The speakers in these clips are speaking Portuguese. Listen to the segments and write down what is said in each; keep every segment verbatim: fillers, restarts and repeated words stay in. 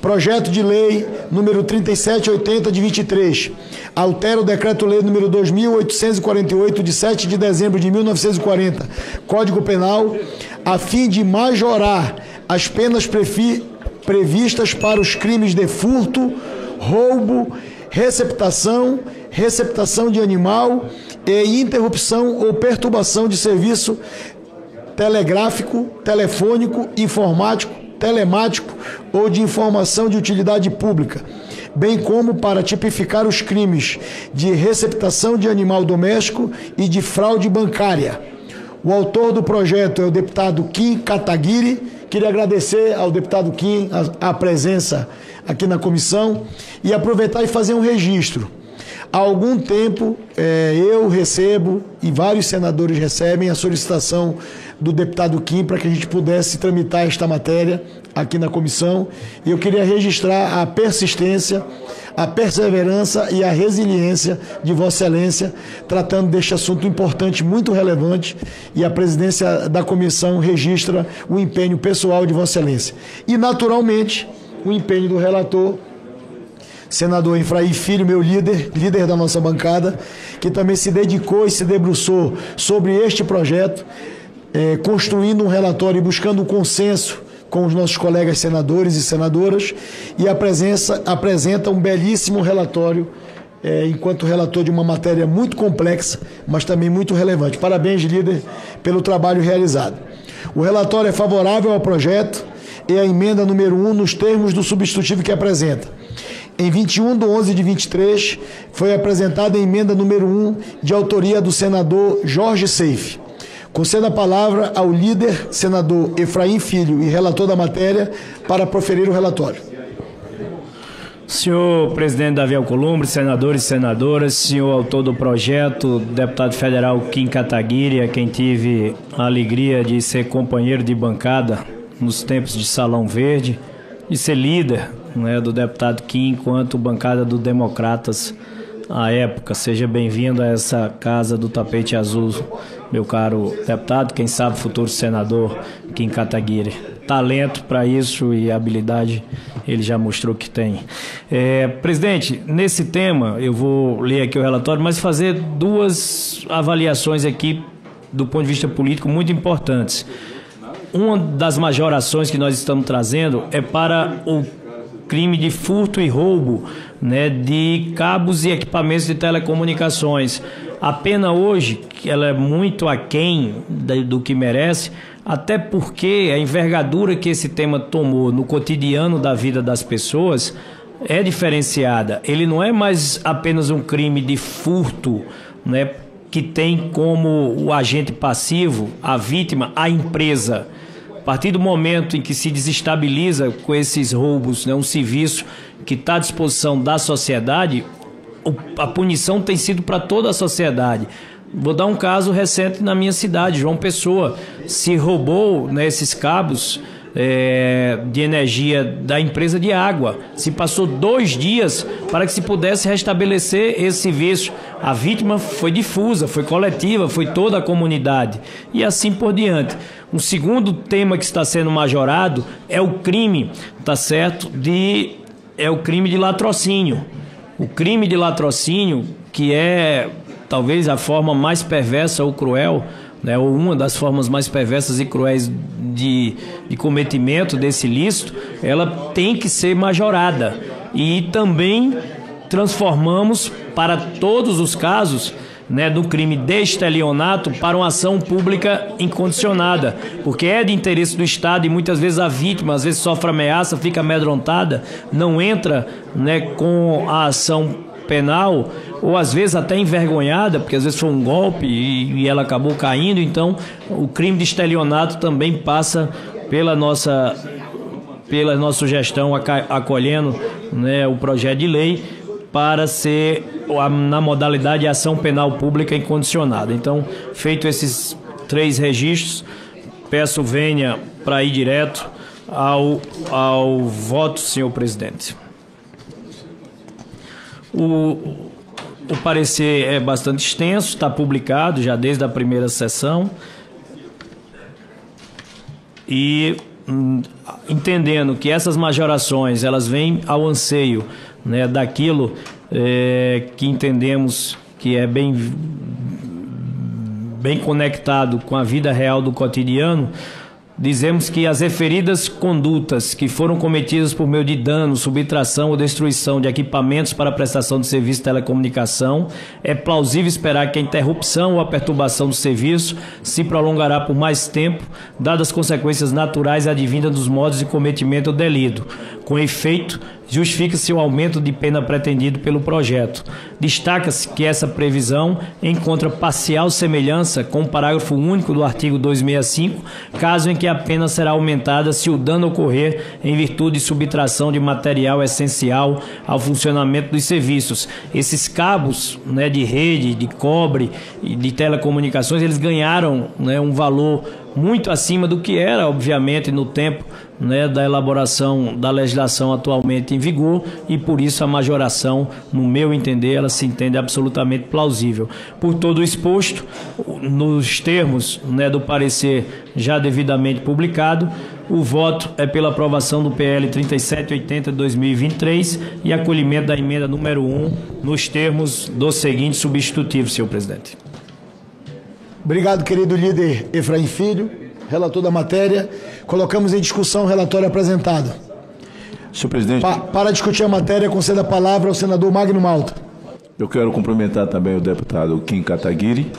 Projeto de Lei número trinta e sete oitenta, de vinte e três, altera o Decreto-Lei número dois mil oitocentos e quarenta e oito, de sete de dezembro de mil novecentos e quarenta, Código Penal, a fim de majorar as penas previstas para os crimes de furto, roubo, receptação, receptação de animal e interrupção ou perturbação de serviço telegráfico, telefônico, informático, telemático ou de informação de utilidade pública, bem como para tipificar os crimes de receptação de animal doméstico e de fraude bancária. O autor do projeto é o deputado Kim Kataguiri. Queria agradecer ao deputado Kim a, a presença aqui na comissão e aproveitar e fazer um registro. Há algum tempo eh, eu recebo e vários senadores recebem a solicitação do deputado Kim para que a gente pudesse tramitar esta matéria aqui na comissão. E eu queria registrar a persistência, a perseverança e a resiliência de Vossa Excelência tratando deste assunto importante, muito relevante, e a presidência da comissão registra o empenho pessoal de Vossa Excelência. E, naturalmente, o empenho do relator, senador Efraim Filho, meu líder, líder da nossa bancada, que também se dedicou e se debruçou sobre este projeto, eh, construindo um relatório e buscando um consenso com os nossos colegas senadores e senadoras, e a presença, apresenta um belíssimo relatório, eh, enquanto relator de uma matéria muito complexa, mas também muito relevante. Parabéns, líder, pelo trabalho realizado. O relatório é favorável ao projeto e à emenda número um nos termos do substitutivo que apresenta. Em vinte e um de onze de vinte e três, foi apresentada a emenda número um, de autoria do senador Jorge Seife. Concedo a palavra ao líder, senador Efraim Filho, e relator da matéria, para proferir o relatório. Senhor presidente Davi Alcolumbre, senadores e senadoras, senhor autor do projeto, deputado federal Kim Kataguiri, a quem tive a alegria de ser companheiro de bancada nos tempos de Salão Verde, e ser líder, né, do deputado Kim enquanto bancada do Democratas à época. Seja bem-vindo a essa Casa do Tapete Azul, meu caro deputado, quem sabe futuro senador Kim Kataguiri. Talento para isso e habilidade ele já mostrou que tem. É, presidente, nesse tema eu vou ler aqui o relatório, mas fazer duas avaliações aqui do ponto de vista político muito importantes. Uma das majorações que nós estamos trazendo é para o crime de furto e roubo, né, de cabos e equipamentos de telecomunicações. A pena hoje, ela é muito aquém do que merece, até porque a envergadura que esse tema tomou no cotidiano da vida das pessoas é diferenciada. Ele não é mais apenas um crime de furto, né, que tem como o agente passivo, a vítima, a empresa. A partir do momento em que se desestabiliza com esses roubos, né, um serviço que está à disposição da sociedade, a punição tem sido para toda a sociedade. Vou dar um caso recente na minha cidade, João Pessoa. Se roubou, né, esses cabos é, de energia da empresa de água. Se passou dois dias para que se pudesse restabelecer esse serviço. A vítima foi difusa, foi coletiva, foi toda a comunidade e assim por diante. Um segundo tema que está sendo majorado é o crime, tá certo? De é o crime de latrocínio. O crime de latrocínio, que é talvez a forma mais perversa ou cruel, né, ou uma das formas mais perversas e cruéis de, de cometimento desse ilícito, ela tem que ser majorada. E também transformamos para todos os casos, né, do crime de estelionato para uma ação pública incondicionada, porque é de interesse do Estado e muitas vezes a vítima, às vezes sofre ameaça, fica amedrontada, não entra, né, com a ação penal, ou às vezes até envergonhada, porque às vezes foi um golpe e, e ela acabou caindo. Então o crime de estelionato também passa pela nossa, pela nossa sugestão, acolhendo, né, o projeto de lei, para ser na modalidade de ação penal pública incondicionada. Então, feito esses três registros, peço vênia para ir direto ao, ao voto, senhor presidente. O, o parecer é bastante extenso, está publicado já desde a primeira sessão e entendendo que essas majorações elas vêm ao anseio, né, daquilo é, que entendemos que é bem, bem conectado com a vida real do cotidiano, dizemos que as referidas condutas que foram cometidas por meio de dano, subtração ou destruição de equipamentos para prestação de serviço de telecomunicação, é plausível esperar que a interrupção ou a perturbação do serviço se prolongará por mais tempo, dadas as consequências naturais advindas dos modos de cometimento do delito. Com efeito, justifica-se o aumento de pena pretendido pelo projeto. Destaca-se que essa previsão encontra parcial semelhança com o parágrafo único do artigo duzentos e sessenta e cinco, caso em que a pena será aumentada se o dano ocorrer em virtude de subtração de material essencial ao funcionamento dos serviços. Esses cabos, né, de rede, de cobre e de telecomunicações, eles ganharam, né, um valor muito acima do que era, obviamente, no tempo, né, da elaboração da legislação atualmente em vigor, e por isso a majoração, no meu entender, ela se entende absolutamente plausível. Por todo o exposto, nos termos, né, do parecer já devidamente publicado, o voto é pela aprovação do P L trinta e sete oitenta de dois mil e vinte e três e acolhimento da emenda número um nos termos do seguinte substitutivo, senhor presidente. Obrigado, querido líder Efraim Filho, relator da matéria. Colocamos em discussão o relatório apresentado. Senhor presidente... Pa para discutir a matéria, conceda a palavra ao senador Magno Malta. Eu quero cumprimentar também o deputado Kim Kataguiri,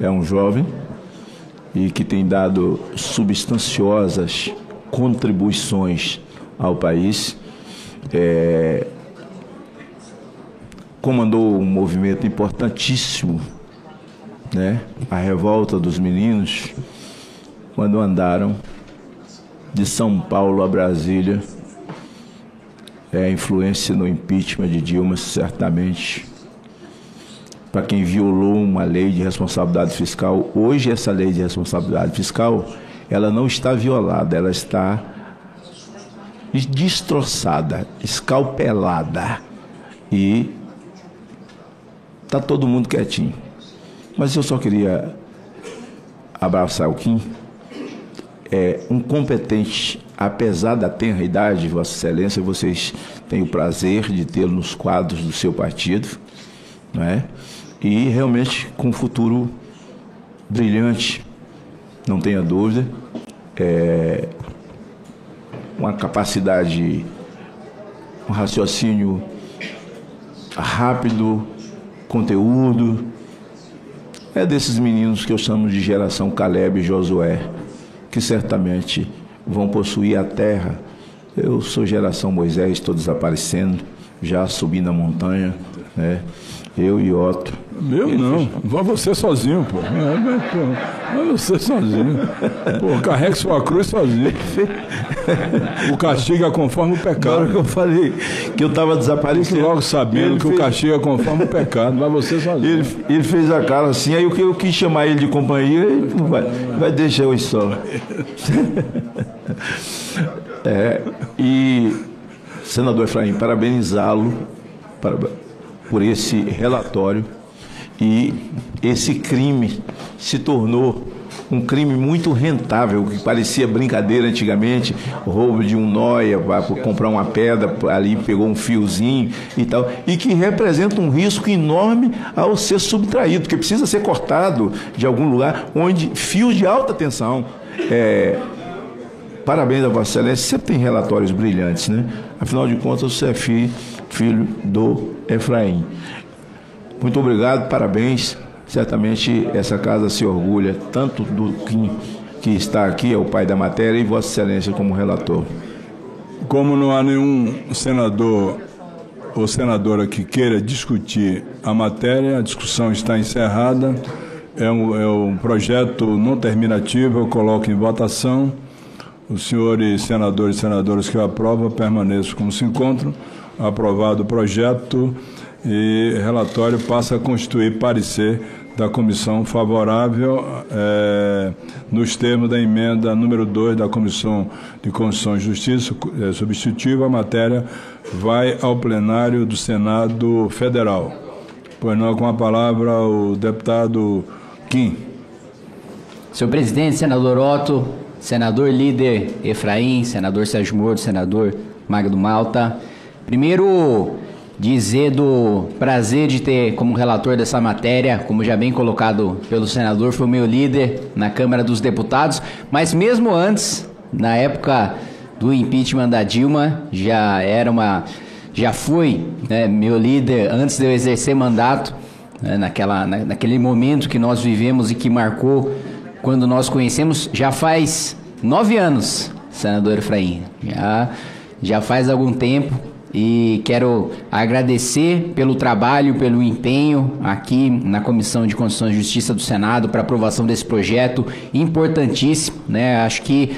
é um jovem e que tem dado substanciosas contribuições ao país. É... Comandou um movimento importantíssimo, né? A revolta dos meninos, quando andaram de São Paulo a Brasília. É, a influência no impeachment de Dilma, certamente, para quem violou uma lei de responsabilidade fiscal. Hoje essa lei de responsabilidade fiscal, ela não está violada, ela está destroçada, escalpelada, e está todo mundo quietinho. Mas eu só queria abraçar o Kim, é um competente, apesar da tenra idade, Vossa Excelência, vocês têm o prazer de tê-lo nos quadros do seu partido, não é? E realmente com um futuro brilhante, não tenha dúvida, é uma capacidade, um raciocínio rápido, conteúdo. É desses meninos que eu chamo de geração Caleb e Josué, que certamente vão possuir a terra. Eu sou geração Moisés, estou desaparecendo, já subi na montanha, né? Eu e Otto. Eu não, vai você sozinho, pô. Vai você sozinho. Pô, carregue sua cruz sozinho. O castigo é conforme o pecado. Agora que eu falei que eu estava desaparecendo. Logo sabendo que fez... o castigo é conforme o pecado, vai você sozinho. Ele, ele fez a cara assim, aí eu, eu quis chamar ele de companhia, ele vai, vai deixar eu só. É, e, senador Efraim, parabenizá-lo, parabenizá-lo por esse relatório, e esse crime se tornou um crime muito rentável, que parecia brincadeira antigamente, roubo de um nóia para comprar uma pedra, ali pegou um fiozinho e tal, e que representa um risco enorme ao ser subtraído, porque precisa ser cortado de algum lugar, onde fios de alta tensão. É... Parabéns a Vossa Excelência, sempre tem relatórios brilhantes, né? Afinal de contas, você é filho, filho do Efraim. Muito obrigado, parabéns. Certamente essa casa se orgulha tanto do Kim, que está aqui, é o pai da matéria, e Vossa Excelência como relator. Como não há nenhum senador ou senadora que queira discutir a matéria, a discussão está encerrada. É um, é um projeto não terminativo, eu coloco em votação. Os senhores senadores e senadoras que aprovam, permaneçam como se encontram. Aprovado o projeto, e relatório passa a constituir parecer da comissão favorável, é, nos termos da emenda número dois da Comissão de Constituição e Justiça, é, substitutiva. A matéria vai ao plenário do Senado Federal. Pois não, com a palavra o deputado Kim. Senhor presidente, senador Otto, senador líder Efraim, senador Sérgio Moro, senador Magno Malta. Primeiro, dizer do prazer de ter como relator dessa matéria, como já bem colocado pelo senador, foi o meu líder na Câmara dos Deputados, mas mesmo antes, na época do impeachment da Dilma, já era uma... já fui, né, meu líder antes de eu exercer mandato, né, naquela, na, naquele momento que nós vivemos e que marcou quando nós conhecemos, já faz nove anos, senador Efraim, já, já faz algum tempo, e quero agradecer pelo trabalho, pelo empenho aqui na Comissão de Constituição e Justiça do Senado para aprovação desse projeto importantíssimo, né? Acho que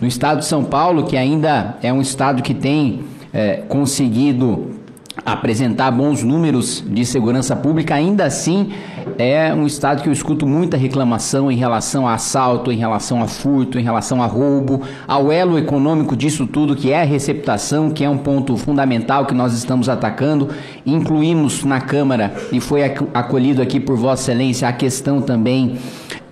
no estado de São Paulo, que ainda é um estado que tem É, conseguido apresentar bons números de segurança pública, ainda assim é um estado que eu escuto muita reclamação em relação a assalto, em relação a furto, em relação a roubo, ao elo econômico disso tudo, que é a receptação, que é um ponto fundamental que nós estamos atacando. Incluímos na Câmara, e foi acolhido aqui por Vossa Excelência, a questão também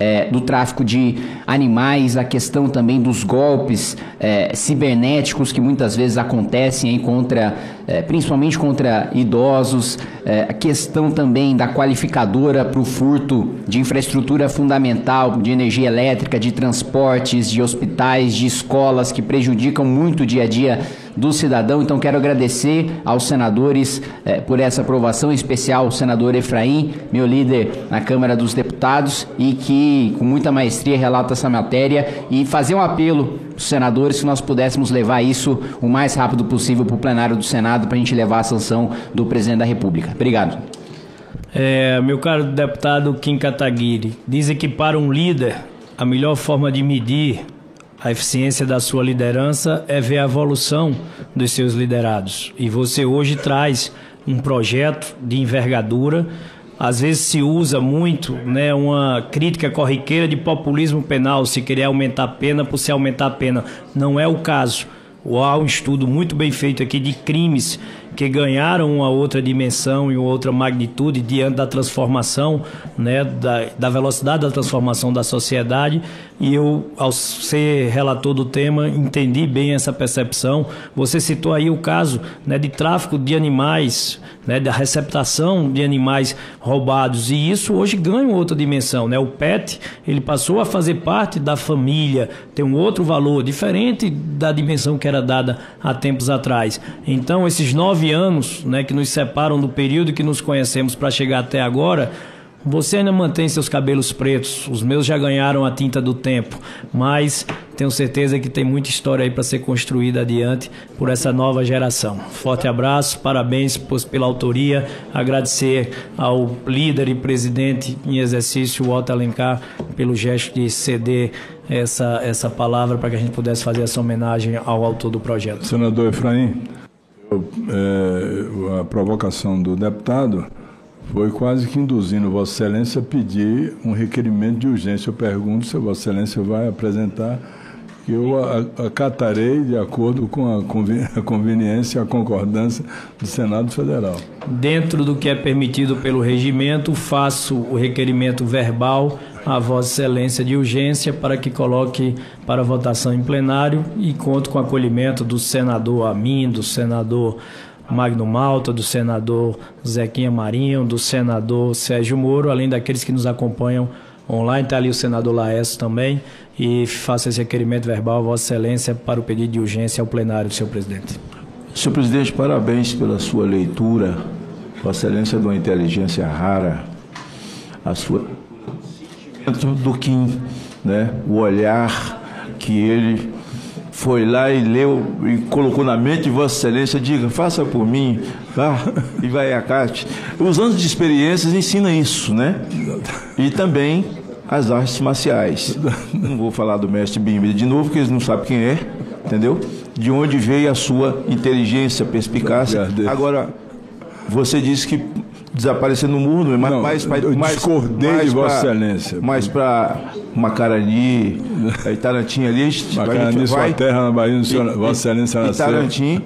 É, do tráfico de animais, a questão também dos golpes é, cibernéticos que muitas vezes acontecem aí contra, é, principalmente contra idosos, é, a questão também da qualificadora para o furto de infraestrutura fundamental, de energia elétrica, de transportes, de hospitais, de escolas, que prejudicam muito o dia a dia do cidadão. Então quero agradecer aos senadores eh, por essa aprovação, em especial ao senador Efraim, meu líder na Câmara dos Deputados, e que com muita maestria relata essa matéria, e fazer um apelo aos senadores, se nós pudéssemos levar isso o mais rápido possível para o plenário do Senado, para a gente levar a sanção do presidente da República. Obrigado. É, meu caro deputado Kim Kataguiri, dizem que para um líder a melhor forma de medir a eficiência da sua liderança é ver a evolução dos seus liderados. E você hoje traz um projeto de envergadura. Às vezes se usa muito, né, uma crítica corriqueira de populismo penal, se querer aumentar a pena por se aumentar a pena. Não é o caso. Há um estudo muito bem feito aqui de crimes que ganharam uma outra dimensão e uma outra magnitude diante da transformação, né, da, da velocidade da transformação da sociedade, e eu, ao ser relator do tema, entendi bem essa percepção. Você citou aí o caso, né, de tráfico de animais, né, da receptação de animais roubados, e isso hoje ganha outra dimensão, né? O pet, ele passou a fazer parte da família, tem um outro valor, diferente da dimensão que era dada há tempos atrás. Então, esses nove anos, né, que nos separam do período que nos conhecemos para chegar até agora, você ainda mantém seus cabelos pretos, os meus já ganharam a tinta do tempo, mas tenho certeza que tem muita história aí para ser construída adiante por essa nova geração. Forte abraço, parabéns pela autoria, agradecer ao líder e presidente em exercício, Walter Alencar, pelo gesto de ceder essa, essa palavra para que a gente pudesse fazer essa homenagem ao autor do projeto. Senador Efraim, É, a provocação do deputado foi quase que induzindo Vossa Excelência a pedir um requerimento de urgência. Eu pergunto se Vossa Excelência vai apresentar, que eu acatarei de acordo com a conveniência e a concordância do Senado Federal. Dentro do que é permitido pelo regimento, faço o requerimento verbal a Vossa Excelência de urgência para que coloque para votação em plenário, e conto com o acolhimento do senador Amin, do senador Magno Malta, do senador Zequinha Marinho, do senador Sérgio Moro, além daqueles que nos acompanham online. Está ali o senador Laércio também, e faço esse requerimento verbal, Vossa Excelência, para o pedido de urgência ao plenário, senhor presidente. Senhor presidente, parabéns pela sua leitura, Vossa Excelência, de uma inteligência rara, a sua do Kim, né? O olhar que ele foi lá e leu e colocou na mente de Vossa Excelência, diga, faça por mim, tá? E vai a Cate. Os anos de experiências ensinam isso, né? E também as artes marciais. Não vou falar do mestre Bimbi de novo, porque eles não sabem quem é, entendeu? De onde veio a sua inteligência, perspicácia. Agora, você disse que desaparecer no mundo, mas não, mais para mais, discordei mais de Vossa Excelência. Mais para Macarani, Itarantim ali, a gente Macarani, vai, sua vai, terra na Bahia, senhor, e, Vossa Excelência nasceu. Itarantim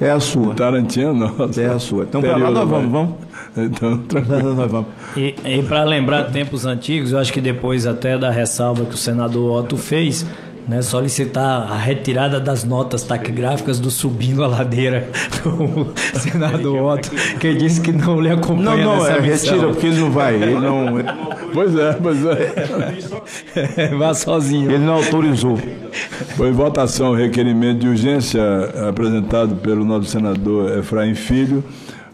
é a sua. Itarantim é nossa. É a sua. Então para lá nós vamos, vamos. Então, tranquilo, nós vamos. E, e para lembrar tempos antigos, eu acho que depois até da ressalva que o senador Otto fez, né, solicitar a retirada das notas taquigráficas do Subindo a Ladeira do senador Otto, que disse que não lhe acompanha. Não, não, é, retira, porque ele não vai. Ele não... Pois é, pois é. é. Vá sozinho. Ele não autorizou. Foi em votação o requerimento de urgência apresentado pelo nosso senador Efraim Filho.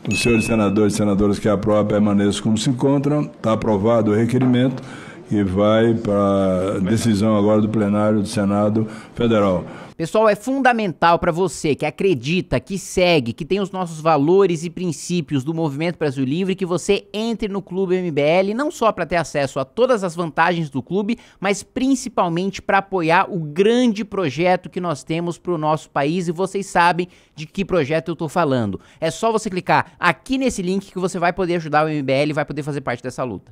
Os senhores senadores e senadoras que aprovam permaneçam como se encontram. Está aprovado o requerimento. E vai para a decisão agora do plenário do Senado Federal. Pessoal, é fundamental para você que acredita, que segue, que tem os nossos valores e princípios do Movimento Brasil Livre, que você entre no Clube M B L, não só para ter acesso a todas as vantagens do clube, mas principalmente para apoiar o grande projeto que nós temos para o nosso país, e vocês sabem de que projeto eu estou falando. É só você clicar aqui nesse link que você vai poder ajudar o M B L e vai poder fazer parte dessa luta.